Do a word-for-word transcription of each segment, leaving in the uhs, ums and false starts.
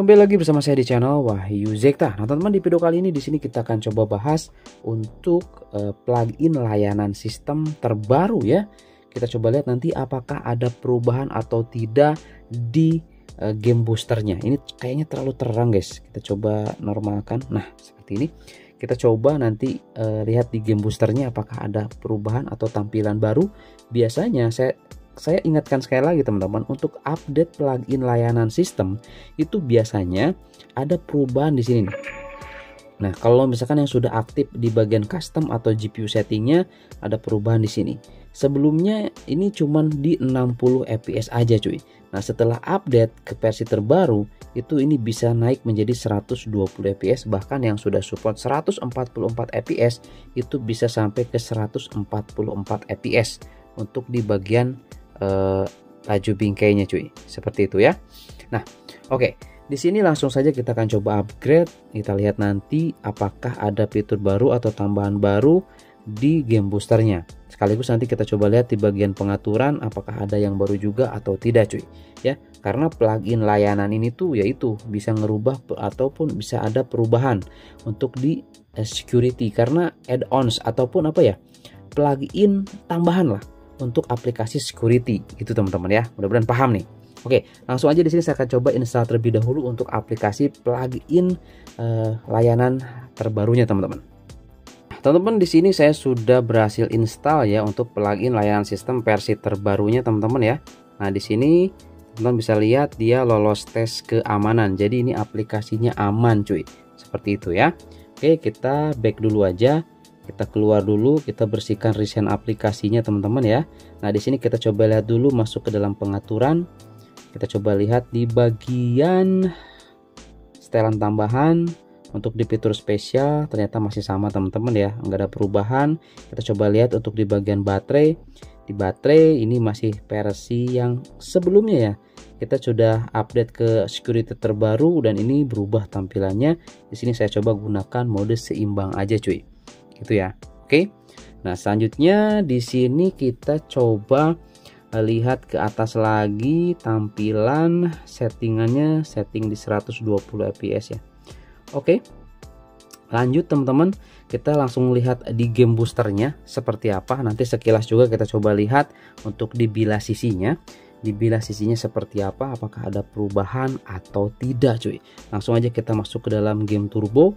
Kembali lagi bersama saya di channel Wahyu Zekta. Nah teman-teman, di video kali ini di sini kita akan coba bahas untuk uh, plugin layanan sistem terbaru ya. Kita coba lihat nanti apakah ada perubahan atau tidak di uh, game boosternya. Ini kayaknya terlalu terang guys. Kita coba normalkan. Nah seperti ini. Kita coba nanti uh, lihat di game boosternya apakah ada perubahan atau tampilan baru. Biasanya saya Saya ingatkan sekali lagi teman-teman, untuk update plugin layanan sistem itu biasanya ada perubahan di sini. Nah, kalau misalkan yang sudah aktif di bagian custom atau G P U settingnya ada perubahan di sini. Sebelumnya ini cuman di enam puluh F P S aja cuy. Nah, setelah update ke versi terbaru itu ini bisa naik menjadi seratus dua puluh F P S, bahkan yang sudah support seratus empat puluh empat F P S itu bisa sampai ke seratus empat puluh empat F P S untuk di bagian Uh, laju bingkainya cuy, seperti itu ya. Nah, oke, okay. Di sini langsung saja kita akan coba upgrade. Kita lihat nanti apakah ada fitur baru atau tambahan baru di game boosternya. Sekaligus nanti kita coba lihat di bagian pengaturan apakah ada yang baru juga atau tidak cuy, ya. Karena plugin layanan ini tuh yaitu bisa ngerubah ataupun bisa ada perubahan untuk di uh, security karena add-ons ataupun apa ya, plugin tambahan lah untuk aplikasi security gitu teman-teman ya. Mudah-mudahan paham nih. Oke, langsung aja di sini saya akan coba install terlebih dahulu untuk aplikasi plugin eh, layanan terbarunya teman-teman. Teman-teman, di sini saya sudah berhasil install ya untuk plugin layanan sistem versi terbarunya teman-teman ya. Nah, di sini teman-teman bisa lihat dia lolos tes keamanan. Jadi ini aplikasinya aman cuy. Seperti itu ya. Oke, kita back dulu aja. Kita keluar dulu, kita bersihkan recent aplikasinya teman-teman ya. Nah di sini kita coba lihat dulu, masuk ke dalam pengaturan. Kita coba lihat di bagian setelan tambahan untuk di fitur spesial ternyata masih sama teman-teman ya, nggak ada perubahan. Kita coba lihat untuk di bagian baterai. Di baterai ini masih versi yang sebelumnya ya. Kita sudah update ke security terbaru dan ini berubah tampilannya. Di sini saya coba gunakan mode seimbang aja cuy. Gitu ya. Oke. Nah, selanjutnya di sini kita coba lihat ke atas lagi tampilan settingannya, setting di seratus dua puluh F P S ya. Oke. Lanjut teman-teman, kita langsung lihat di game boosternya seperti apa. Nanti sekilas juga kita coba lihat untuk di bilah sisinya. Di bilah sisinya seperti apa, apakah ada perubahan atau tidak cuy. Langsung aja kita masuk ke dalam game turbo.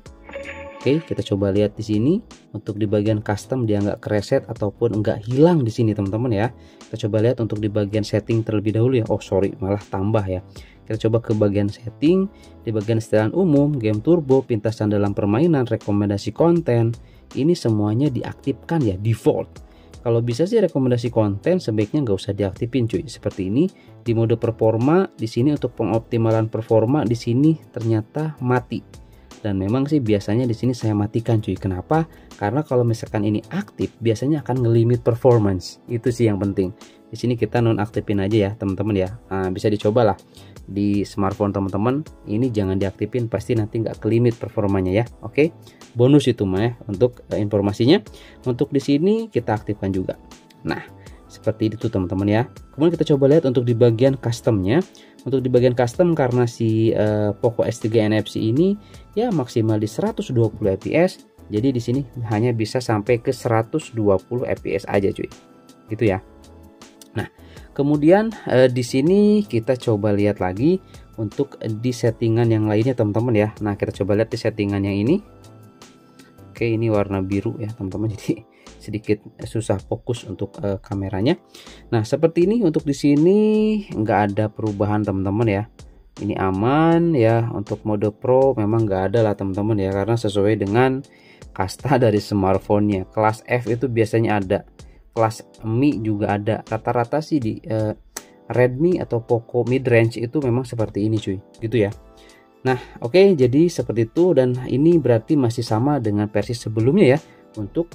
Oke, kita coba lihat di sini untuk di bagian custom dia nggak kereset ataupun nggak hilang di sini teman-teman ya. Kita coba lihat untuk di bagian setting terlebih dahulu ya. Oh sorry, malah tambah ya. Kita coba ke bagian setting, di bagian setelan umum, game turbo, pintasan dalam permainan, rekomendasi konten. Ini semuanya diaktifkan ya, default. Kalau bisa sih rekomendasi konten sebaiknya nggak usah diaktifin cuy. Seperti ini di mode performa, di sini untuk pengoptimalan performa di sini ternyata mati. Dan memang sih biasanya di sini saya matikan cuy. Kenapa? Karena kalau misalkan ini aktif biasanya akan ngelimit performance. Itu sih yang penting. Di sini kita nonaktifin aja ya teman-teman ya. Nah, bisa dicobalah di smartphone teman-teman. Ini jangan diaktifin, pasti nanti nggak kelimit performanya ya. Oke, bonus itu mah ya untuk informasinya. Untuk di sini kita aktifkan juga. Nah, seperti itu teman-teman ya. Kemudian kita coba lihat untuk di bagian customnya. Untuk di bagian custom karena si uh, Poco S tiga N F C ini ya maksimal di seratus dua puluh F P S. Jadi di sini hanya bisa sampai ke seratus dua puluh F P S aja cuy. Gitu ya. Nah, kemudian uh, di sini kita coba lihat lagi untuk di settingan yang lainnya teman-teman ya. Nah, kita coba lihat di settingan yang ini. Oke, ini warna biru ya teman-teman. Jadi sedikit susah fokus untuk uh, kameranya. Nah seperti ini untuk di sini nggak ada perubahan teman-teman ya. Ini aman ya. Untuk mode pro memang nggak ada lah teman-teman ya, karena sesuai dengan kasta dari smartphone-nya. Kelas F itu biasanya ada, kelas Mi juga ada. Rata-rata sih di uh, Redmi atau Poco mid range itu memang seperti ini cuy, gitu ya. Nah oke, okay, jadi seperti itu. Dan ini berarti masih sama dengan versi sebelumnya ya untuk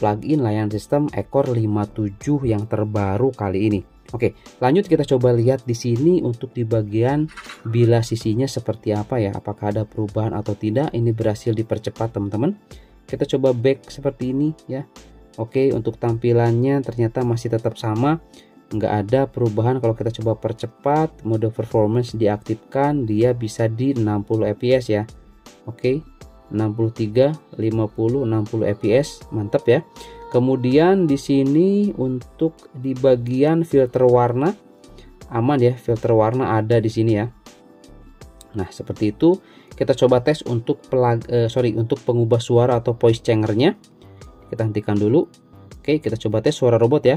plugin layanan sistem Ekor lima puluh tujuh yang terbaru kali ini. Oke, lanjut kita coba lihat di sini untuk di bagian bilah sisinya seperti apa ya. Apakah ada perubahan atau tidak? Ini berhasil dipercepat teman-teman. Kita coba back seperti ini ya. Oke, untuk tampilannya ternyata masih tetap sama. nggak ada perubahan. Kalau kita coba percepat, mode performance diaktifkan, dia bisa di enam puluh F P S ya. Oke, enam puluh tiga, lima puluh, enam puluh F P S, mantap ya. Kemudian di sini untuk di bagian filter warna, aman ya, filter warna ada di sini ya. Nah, seperti itu. Kita coba tes untuk pelag, eh, sorry untuk pengubah suara atau voice changernya. Kita hentikan dulu. Oke, kita coba tes suara robot ya.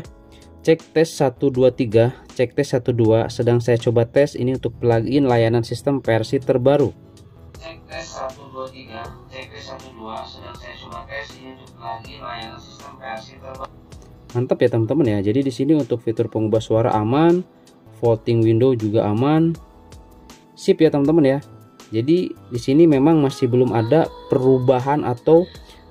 Cek tes satu dua tiga, cek tes satu dua, sedang saya coba tes ini untuk plugin layanan sistem versi terbaru. Cek tes satu dua tiga, cek tes satu dua, sedang saya coba tes ini untuk plugin layanan sistem versi terbaru. Mantap ya teman-teman ya. Jadi di sini untuk fitur pengubah suara aman, voting window juga aman. Sip ya teman-teman ya. Jadi di sini memang masih belum ada perubahan atau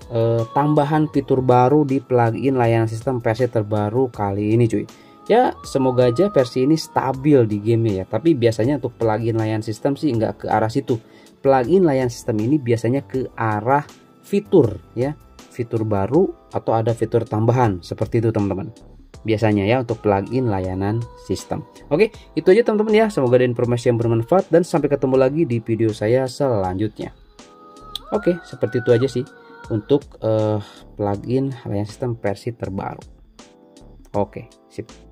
E, tambahan fitur baru di plugin layanan sistem versi terbaru kali ini cuy. Ya semoga aja versi ini stabil di game ya. Tapi biasanya untuk plugin layanan sistem sih nggak ke arah situ. Plugin layanan sistem ini biasanya ke arah fitur ya, fitur baru atau ada fitur tambahan seperti itu teman-teman. Biasanya ya untuk plugin layanan sistem. Oke, itu aja teman-teman ya. Semoga ada informasi yang bermanfaat dan sampai ketemu lagi di video saya selanjutnya. Oke, seperti itu aja sih untuk uh, plugin layanan sistem versi terbaru. Oke, sip.